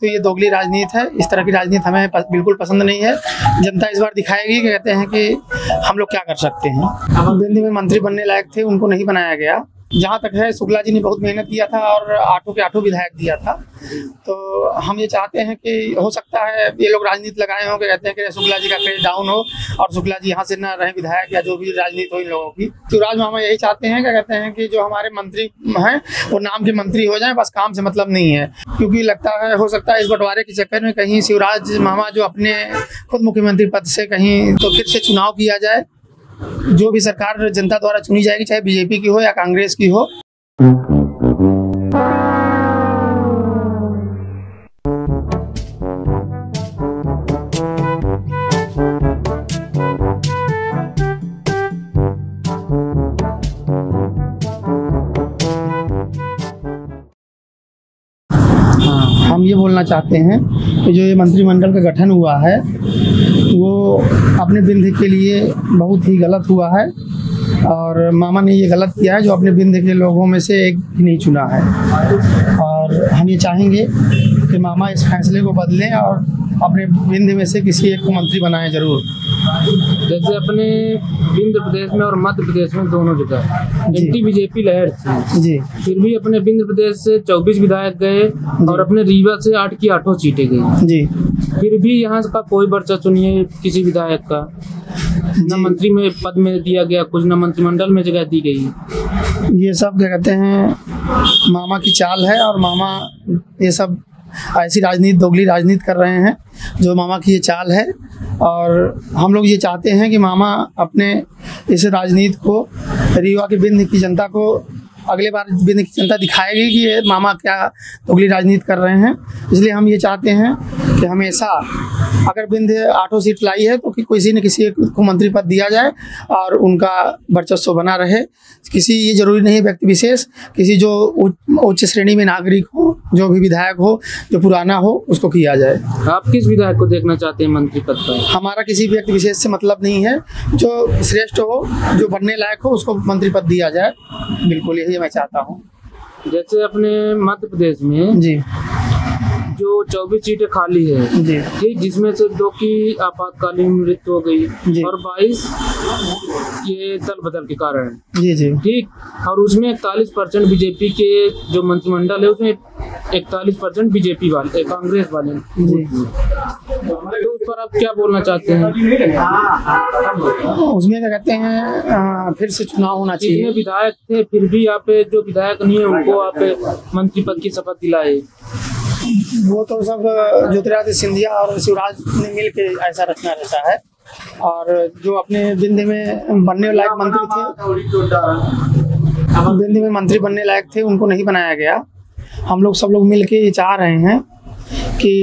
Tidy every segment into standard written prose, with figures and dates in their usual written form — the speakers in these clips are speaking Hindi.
तो ये दोगली राजनीति है, इस तरह की राजनीति हमें बिल्कुल पसंद नहीं है। जनता इस बार दिखाएगी, कहते हैं कि हम लोग क्या कर सकते हैं। विन्ध्य में मंत्री बनने लायक थे, उनको नहीं बनाया गया। जहाँ तक है, शुक्ला जी ने बहुत मेहनत किया था और आठों के आठों विधायक दिया था। तो हम ये चाहते हैं कि हो सकता है ये लोग राजनीति लगाए होंगे, कहते हैं कि शुक्ला जी का क्रेज डाउन हो और शुक्ला जी यहाँ से ना रहे विधायक, या जो भी राजनीति हो इन लोगों की। शिवराज में हम यही चाहते हैं, क्या कहते हैं कि जो हमारे मंत्री हैं वो नाम के मंत्री हो जाएं, बस काम से मतलब नहीं है। क्योंकि लगता है, हो सकता है इस बंटवारे के चक्कर में कहीं शिवराज मामा जो अपने खुद मुख्यमंत्री पद से कहीं तो फिर से चुनाव किया जाए। जो भी सरकार जनता द्वारा चुनी जाएगी, चाहे बीजेपी की हो या कांग्रेस की हो। हम ये बोलना चाहते हैं कि जो ये मंत्रिमंडल का गठन हुआ है वो अपने विन्ध्य के लिए बहुत ही गलत हुआ है और मामा ने ये गलत किया है जो अपने विन्ध्य के लोगों में से एक भी नहीं चुना है। और हम ये चाहेंगे कि मामा इस फैसले को बदलें और अपने विन्ध्य में से किसी एक को मंत्री बनाएं जरूर। जैसे अपने विन्ध्य प्रदेश में और मध्य प्रदेश में दोनों जगह एंटी बीजेपी लहर थी जी, फिर भी अपने विन्ध्य प्रदेश से 24 विधायक गए और अपने रीवा से 8 की 8 सीटें गई जी, फिर भी यहाँ का कोई वर्चस्व नहीं है किसी विधायक का। न मंत्री में पद में दिया गया कुछ, न मंत्रिमंडल में जगह दी गई। ये सब क्या कहते हैं मामा की चाल है और मामा ये सब ऐसी राजनीति, दोगली राजनीति कर रहे हैं जो मामा की ये चाल है। और हम लोग ये चाहते हैं कि मामा अपने इस राजनीति को रीवा के विन्ध्य की जनता को अगले बार विन्ध्य की जनता दिखाएगी कि ये मामा क्या दोगली राजनीति कर रहे हैं। इसलिए हम ये चाहते हैं कि हमेशा अगर विन्ध्य 8 सीट लाई है तो किसी न किसी को मंत्री पद दिया जाए और उनका वर्चस्व बना रहे। किसी, ये जरूरी नहीं व्यक्ति विशेष, किसी जो उच्च श्रेणी में नागरिक हो, जो भी विधायक हो, जो पुराना हो, उसको किया जाए। आप किस विधायक को देखना चाहते हैं मंत्री पद पर? हमारा किसी व्यक्ति विशेष से मतलब नहीं है, जो श्रेष्ठ हो, जो बनने लायक हो, उसको मंत्री पद दिया जाए। बिल्कुल यही मैं चाहता हूँ। जैसे अपने मध्य प्रदेश में जी जो 24 सीटें खाली है जी, जिसमें से 2 की आपातकालीन मृत्यु हो गई और 22 ये दल बदल के कारण जी जी ठीक, और उसमें 41% बीजेपी के जो मंत्रिमंडल है उसमें 41% बीजेपी वाले, कांग्रेस वाले जी। तो उस पर आप क्या बोलना चाहते हैं? उसमें क्या कहते हैं फिर से चुनाव होना चाहिए। विधायक थे फिर भी आप जो विधायक नहीं है उनको आप मंत्री पद की शपथ दिलाए। वो तो सब ज्योतिरादित्य सिंधिया और शिवराज ने मिल के ऐसा रचना रहता है। और जो अपने विन्ध्य में बनने लायक मंत्री थे, विन्ध्य में मंत्री बनने लायक थे, उनको नहीं बनाया गया। हम लोग सब लोग मिल के ये चाह रहे हैं कि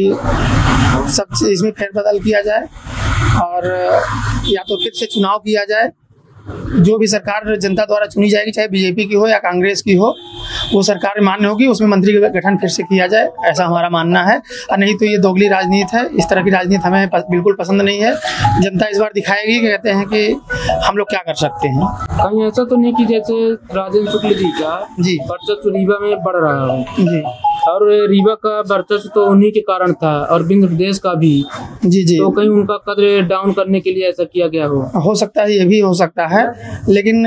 सब इसमें फेरबदल किया जाए और या तो फिर से चुनाव किया जाए। जो भी सरकार जनता द्वारा चुनी जाएगी, चाहे बीजेपी की हो या कांग्रेस की हो, वो सरकार मान्य होगी, उसमें मंत्री का गठन फिर से किया जाए, ऐसा हमारा मानना है। और नहीं तो ये दोगली राजनीति है, इस तरह की राजनीति हमें बिल्कुल पसंद नहीं है। जनता इस बार दिखाएगी, कहते हैं कि हम लोग क्या कर सकते हैं। कहीं ऐसा तो नहीं कि जैसे राजेंद्र शुक्ल जी का वर्चस्व रीवा में बढ़ रहा है जी, और रीवा का वर्चस्व तो उन्हीं के कारण था और विन्ध्य प्रदेश का भी जी जी, तो कहीं उनका कदर डाउन करने के लिए ऐसा किया गया हो सकता है, ये भी हो सकता है। लेकिन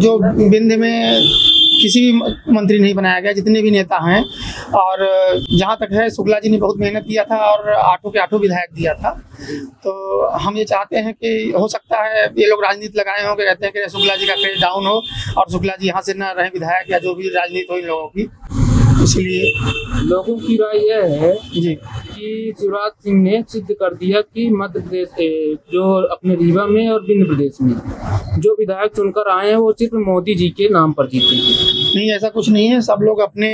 जो विन्ध्य में किसी भी मंत्री नहीं बनाया गया, जितने भी नेता हैं, और जहाँ तक है शुक्ला जी ने बहुत मेहनत किया था और 8 के 8 विधायक दिया था। तो हम ये चाहते हैं कि हो सकता है ये लोग राजनीति लगाए होंगे, कहते हैं कि शुक्ला जी का क्रेज डाउन हो और शुक्ला जी यहाँ से ना रहे विधायक, या जो भी राजनीति हो इन लोगों की। इसलिए लोगों की राय यह है जी कि शिवराज सिंह ने सिद्ध कर दिया कि मध्य प्रदेश जो अपने रीवा में और विन्ध्य प्रदेश में जो विधायक चुनकर आए हैं वो सिर्फ मोदी जी के नाम पर जीते हैं। नहीं, ऐसा कुछ नहीं है। सब लोग अपने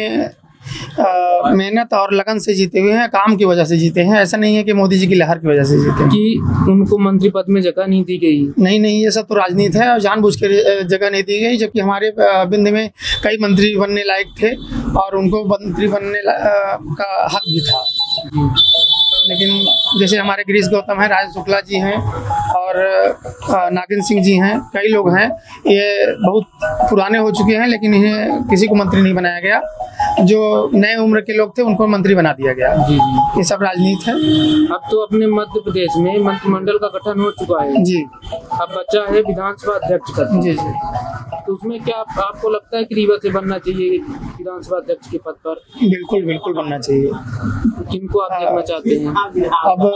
मेहनत और लगन से जीते हुए हैं, काम की वजह से जीते हैं। ऐसा नहीं है कि मोदी जी की लहर की वजह से जीते हैं कि उनको मंत्री पद में जगह नहीं दी गई। नहीं, ये सब तो राजनीति है और जानबूझ के जगह नहीं दी गई, जबकि हमारे विन्ध्य में कई मंत्री बनने लायक थे और उनको मंत्री बनने का हक भी था। लेकिन जैसे हमारे गिरीश गौतम हैं, राजेंद्र शुक्ला जी हैं और नागिन सिंह जी हैं, कई लोग हैं, ये बहुत पुराने हो चुके हैं, लेकिन इन्हें किसी को मंत्री नहीं बनाया गया। जो नए उम्र के लोग थे उनको मंत्री बना दिया गया। जी जी, ये सब राजनीति है। अब तो अपने मध्य प्रदेश में मंत्रिमंडल का गठन हो चुका है जी, अब बच्चा है विधानसभा अध्यक्ष का। जी जी, तो उसमें क्या आपको लगता है कि रीवा से बनना चाहिए विधानसभा अध्यक्ष के पद पर? बिल्कुल बिल्कुल बनना चाहिए। किनको आप देखना चाहते हैं? अब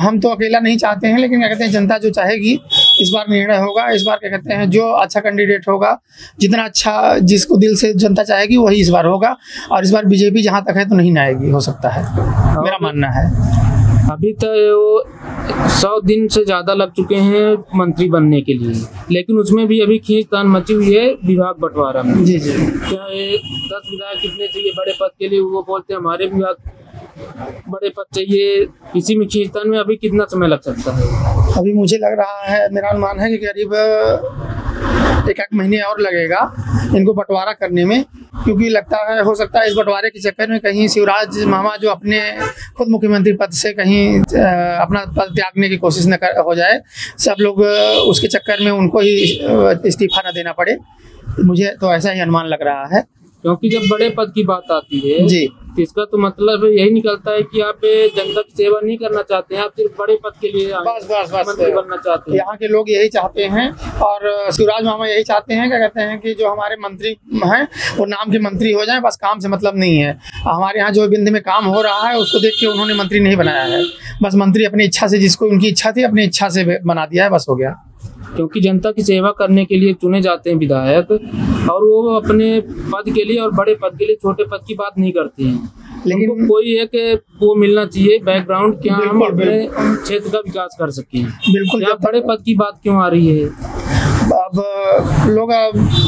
हम तो अकेला नहीं चाहते हैं, लेकिन क्या कहते हैं जनता जो चाहेगी इस बार निर्णय होगा। इस बार क्या कहते हैं जो अच्छा कैंडिडेट होगा, जितना अच्छा जिसको दिल से जनता चाहेगी वही इस बार होगा। और इस बार बीजेपी जहां तक है तो नहीं आएगी, हो सकता है, मेरा मानना है। अभी तो वो 100 दिन से ज़्यादा लग चुके हैं मंत्री बनने के लिए, लेकिन उसमें भी अभी खींचतान मची हुई है विभाग बंटवारा में। जी जी, क्या 10 विधायक कितने चाहिए बड़े पद के लिए, वो बोलते हैं हमारे विभाग बड़े पद चाहिए। इसी में खींचतान में अभी कितना समय लग सकता है? अभी मुझे लग रहा है, मेरा अनुमान है कि करीब 1-1 महीने और लगेगा इनको बंटवारा करने में, क्योंकि लगता है हो सकता है इस बंटवारे के चक्कर में कहीं शिवराज मामा जो अपने खुद मुख्यमंत्री पद से कहीं अपना पद त्यागने की कोशिश न हो जाए, सब लोग उसके चक्कर में उनको ही इस्तीफा न देना पड़े। मुझे तो ऐसा ही अनुमान लग रहा है, क्योंकि जब बड़े पद की बात आती है जी, तो इसका तो मतलब यही निकलता है कि आप जनता की सेवा नहीं करना चाहते हैं, आप सिर्फ बड़े पद के लिए बस बस बस बनना चाहते हैं। यहाँ के लोग यही चाहते हैं और शिवराज मामा यही चाहते हैं, क्या कहते हैं कि जो हमारे मंत्री हैं वो नाम के मंत्री हो जाएं, बस काम से मतलब नहीं है। हमारे यहाँ जो विन्ध्य में काम हो रहा है उसको देख के उन्होंने मंत्री नहीं बनाया है, बस मंत्री अपनी इच्छा से, जिसको उनकी इच्छा थी अपनी इच्छा से बना दिया है, बस हो गया। क्योंकि जनता की सेवा करने के लिए चुने जाते हैं विधायक, और वो अपने पद के लिए और बड़े पद के लिए छोटे पद की बात नहीं करते हैं। लेकिन तो कोई एक वो मिलना चाहिए बैकग्राउंड, क्या हम अपने क्षेत्र का विकास कर सकें। बिल्कुल, बड़े पद की बात क्यों आ रही है? अब लोग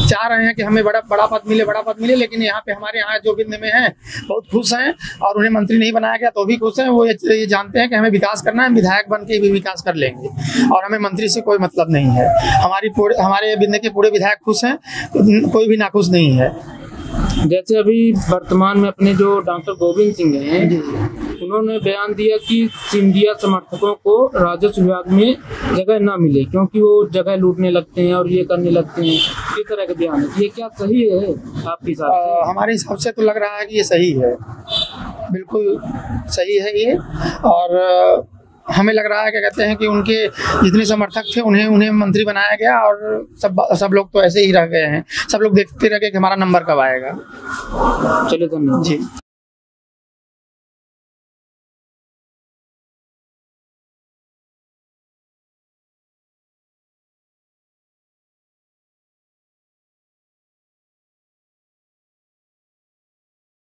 चाह रहे हैं कि हमें बड़ा पद मिले, लेकिन यहाँ पे हमारे यहाँ जो विन्ध्य में हैं बहुत खुश हैं, और उन्हें मंत्री नहीं बनाया गया तो भी खुश हैं। वो ये जानते हैं कि हमें विकास करना है, विधायक बन के भी विकास कर लेंगे और हमें मंत्री से कोई मतलब नहीं है। हमारे विन्ध्य के पूरे विधायक खुश हैं, कोई भी नाखुश नहीं है। जैसे अभी वर्तमान में अपने जो डॉक्टर गोविंद सिंह हैं, उन्होंने बयान दिया कि सिंधिया समर्थकों को राजस्व विभाग में जगह ना मिले क्योंकि वो जगह लूटने लगते हैं और ये करने लगते हैं। इस तरह के बयान, ये क्या सही है आपके हिसाब से? हमारे हिसाब से तो लग रहा है कि ये सही है, बिल्कुल सही है ये। और हमें लग रहा है क्या कहते हैं कि उनके जितने समर्थक थे उन्हें मंत्री बनाया गया, और सब लोग तो ऐसे ही रह गए हैं, सब लोग देखते रह गए कि हमारा नंबर कब आएगा। चलिए, धन्यवाद जी।